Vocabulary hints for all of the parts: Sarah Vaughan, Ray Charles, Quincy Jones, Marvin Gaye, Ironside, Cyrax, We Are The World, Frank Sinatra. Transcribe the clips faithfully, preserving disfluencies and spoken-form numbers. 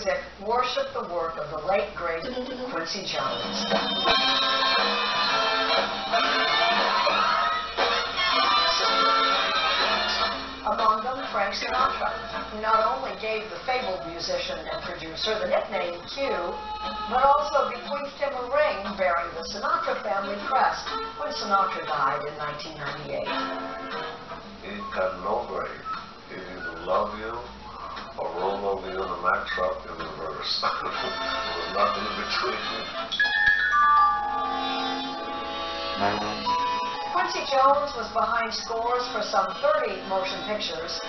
music, worship the work of the late, great Quincy Jones. Among them, Frank Sinatra, who not only gave the fabled musician and producer the nickname Q, but also bequeathed him a ring bearing the Sinatra family crest when Sinatra died in nineteen ninety-eight. It got no break. It either love you or roll over you in a Mack truck in reverse. There was nothing in between. Quincy Jones was behind scores for some thirty motion pictures,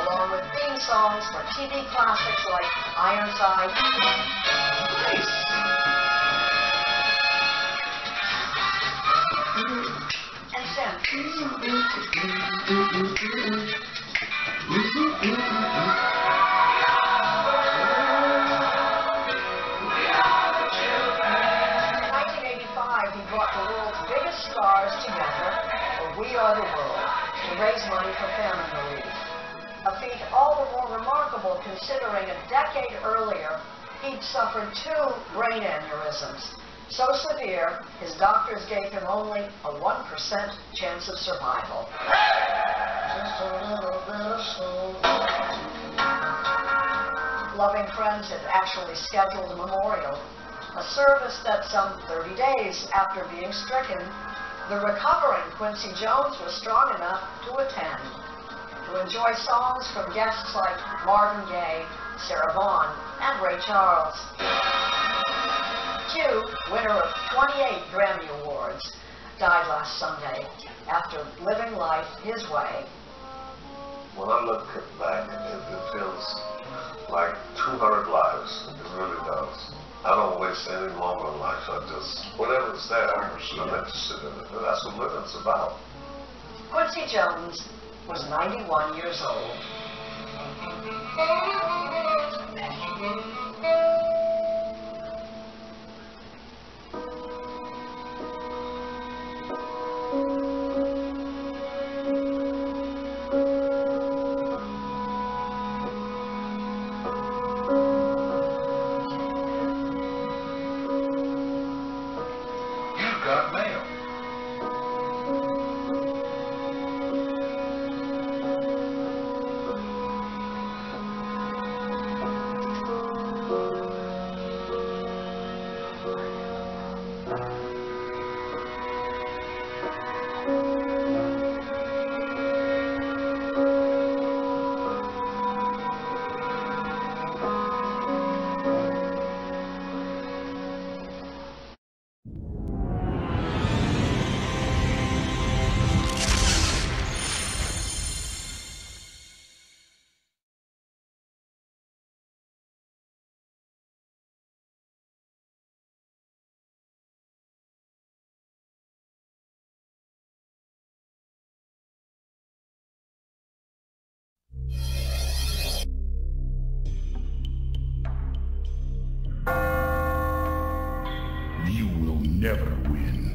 along with theme songs for T V classics like Ironside, nice. and Sam. We Are The World to raise money for famine relief, a feat all the more remarkable considering a decade earlier he'd suffered two brain aneurysms, so severe his doctors gave him only a one percent chance of survival. Just a little bit of soul. Loving friends had actually scheduled a memorial, a service that some thirty days after being stricken, the recovering Quincy Jones was strong enough to attend, to enjoy songs from guests like Marvin Gaye, Sarah Vaughan, and Ray Charles. Q, winner of twenty-eight Grammy Awards, died last Sunday after living life his way. When I look back, it, it feels like two hundred lives. It really does. I don't waste any moment in life. I just, whatever's there, I'm interested in it. That's what living's about. Quincy Jones was ninety-one years old. Never win.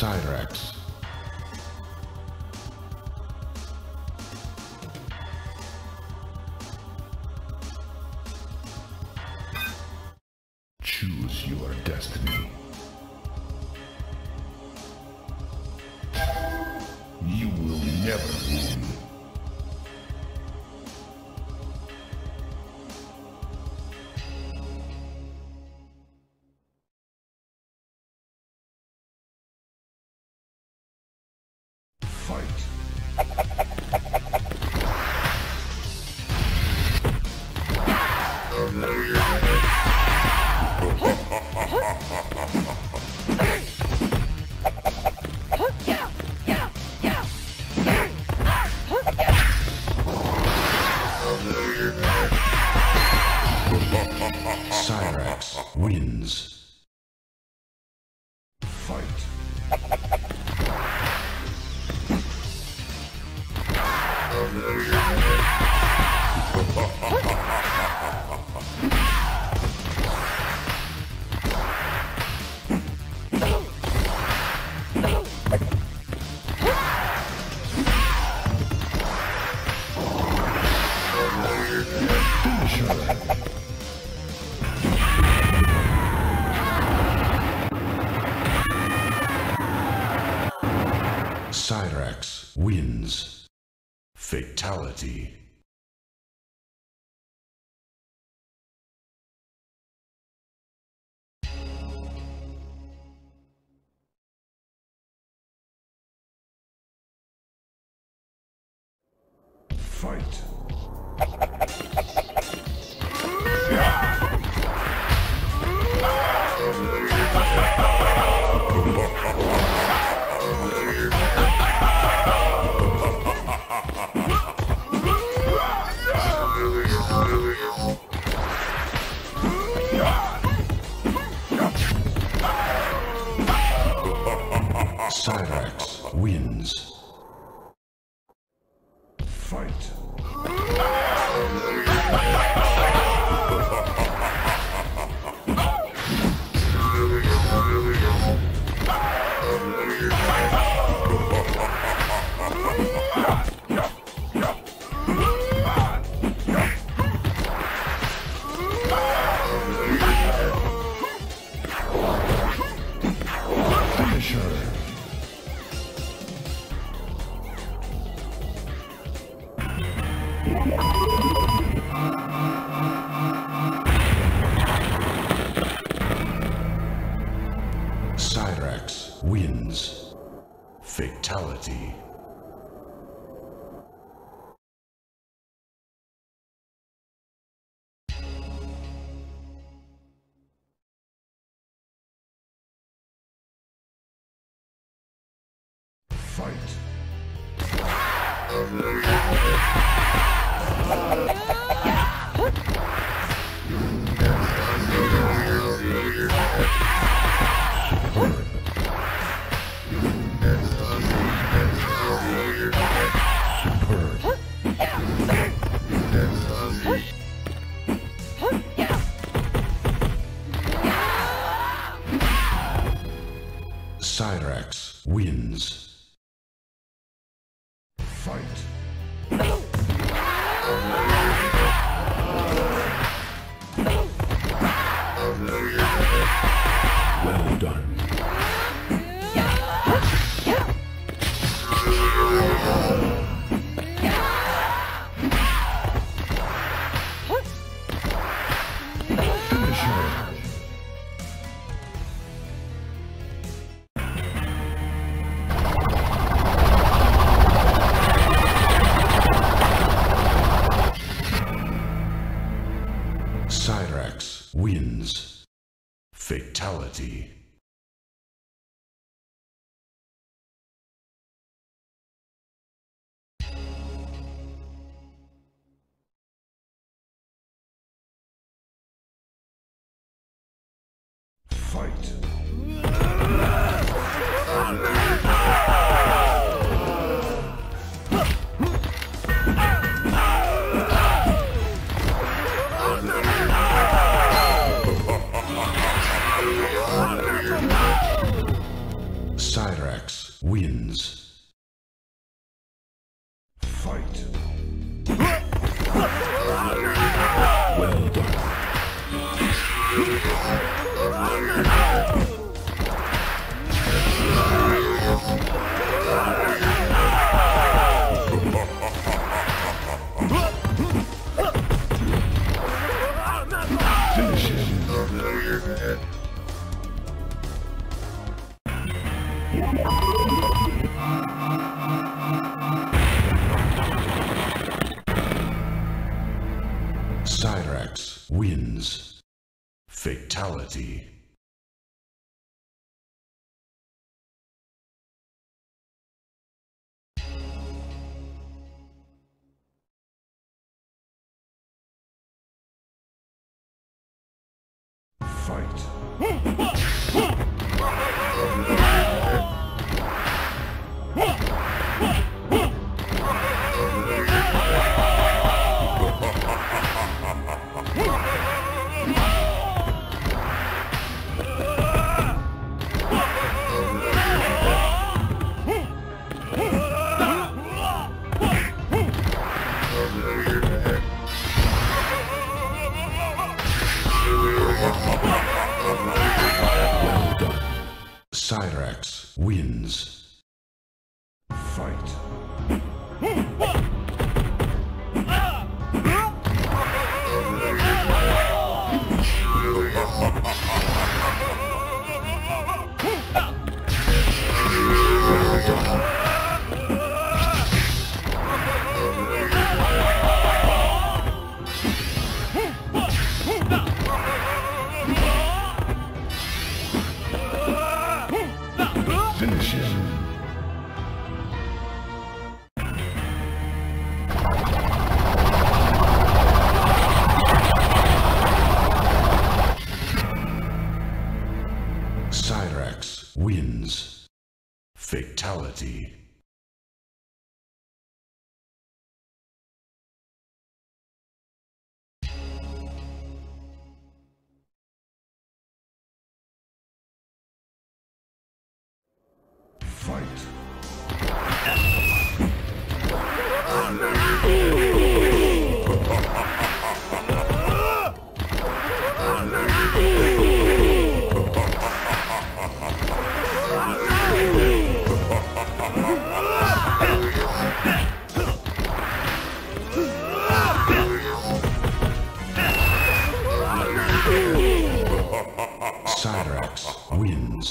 Cyrax. Choose your destiny. You will never win. Cyrax wins. Fight. Cyrax wins. Fatality. Fight. Cyrax wins. Fight. Cyrax wins. Fatality. Cyrax wins. Fight. Well done. Cyrax wins. Fatality. Fight. Cyrax wins. Fight. Well done. it. Cyrax wins. Fatality. Cyrax wins. Fight. Cyrax wins. Fatality. Cyrax wins. Cyrax wins. Fatality. Fight. Cyrax wins.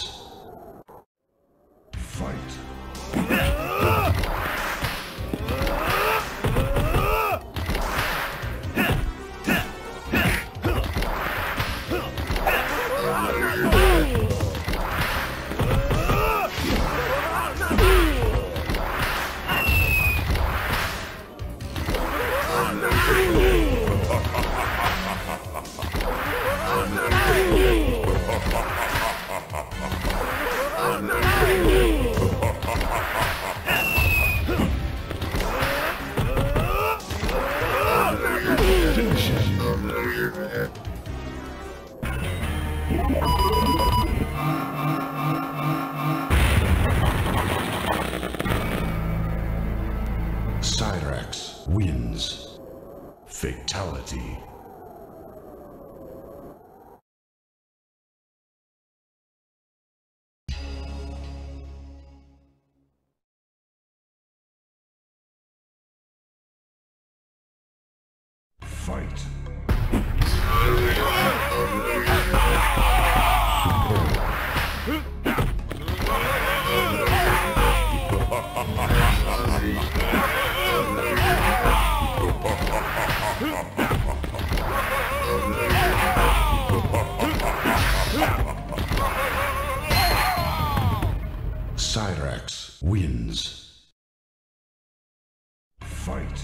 Fight.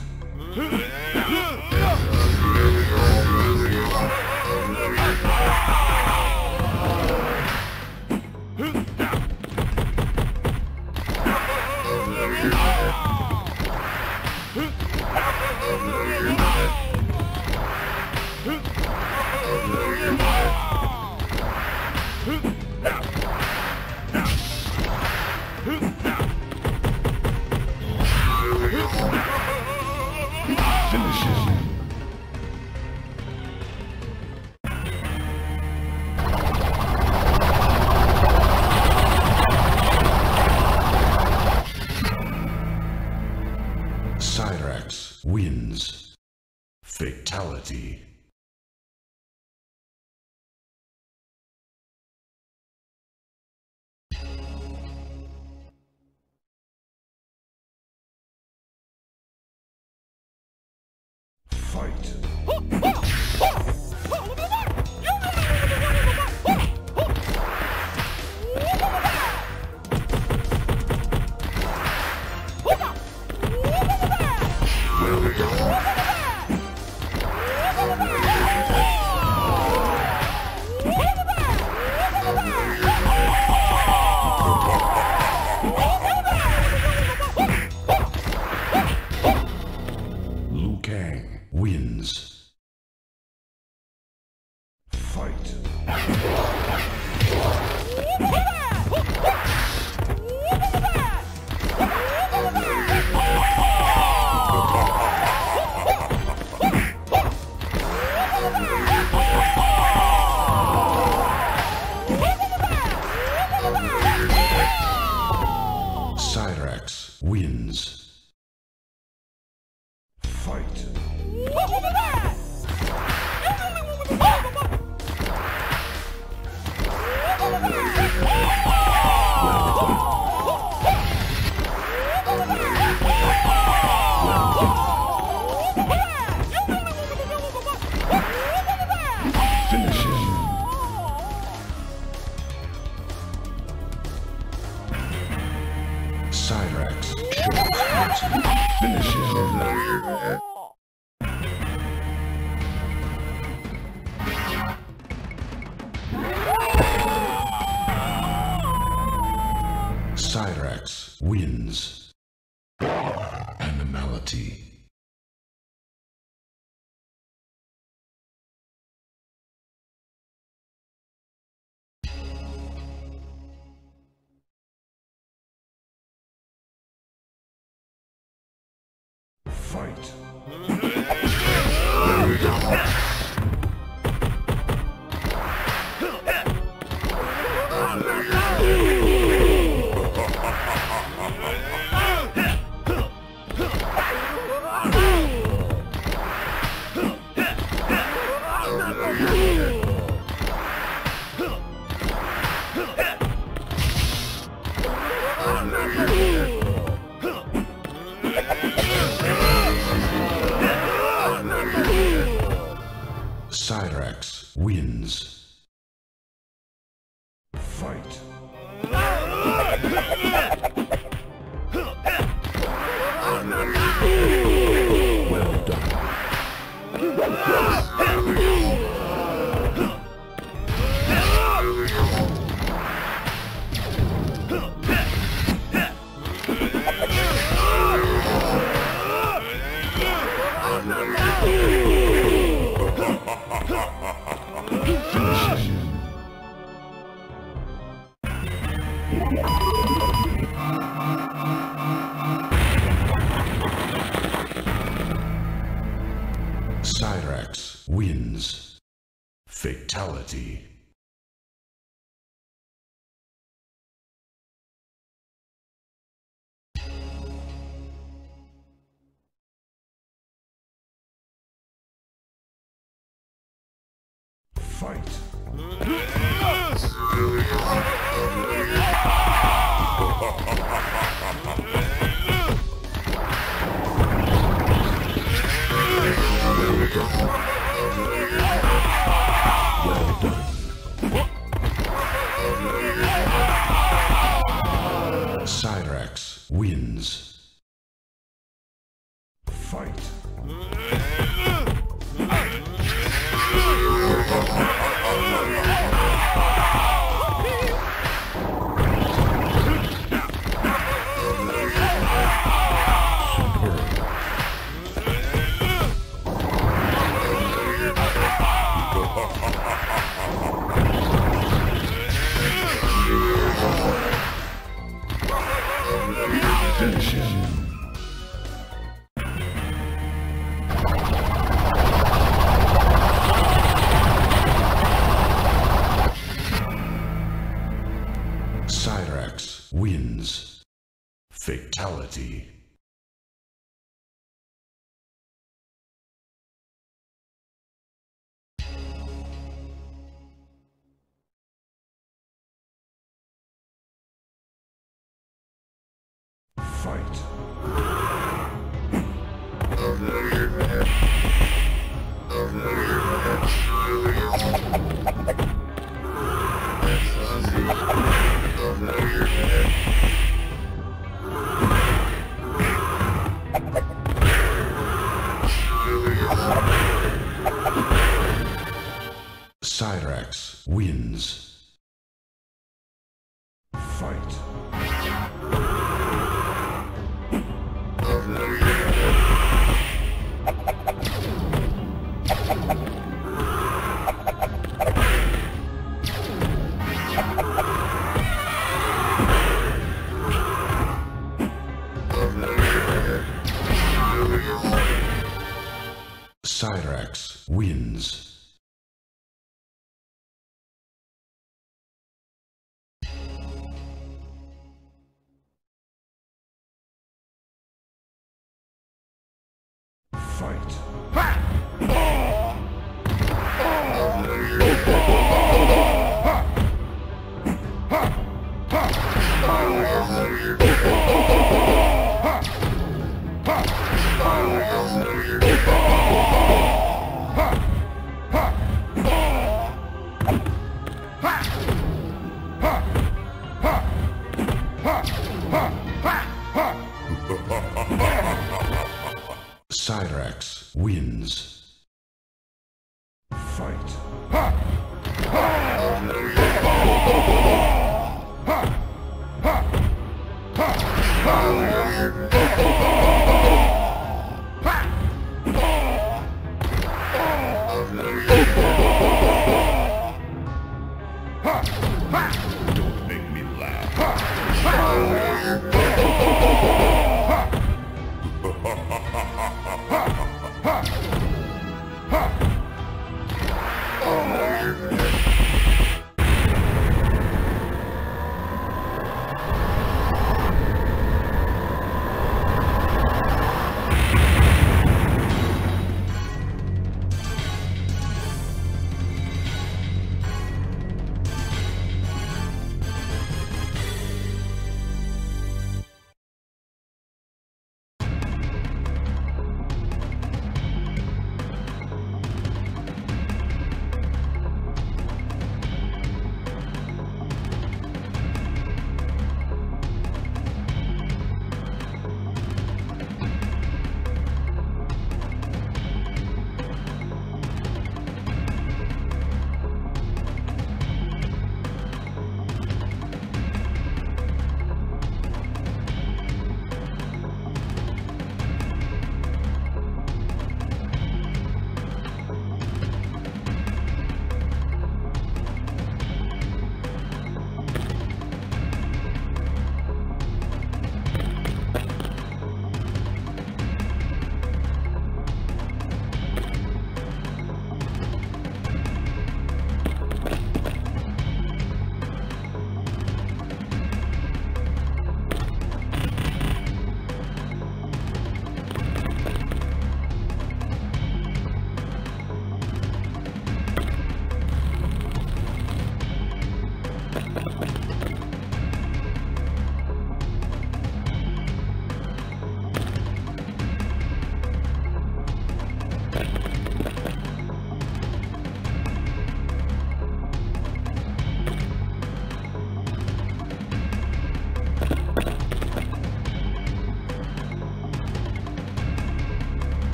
Cyrax wins. Fatality. Finishes his lawyer. Cyrax wins. Animality. Fight. There we go. Cyrax wins. Fight. Well done. Cyrax wins. Fatality. Fight. Well done. Cyrax wins. Fight. Finish him. Cyrax wins. Fatality. Fight. Cyrax wins. Fight. Cyrax wins. Fight. Cyrax wins. Fight. Ha! Ha! Ha! Don't make me laugh.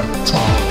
Reptile.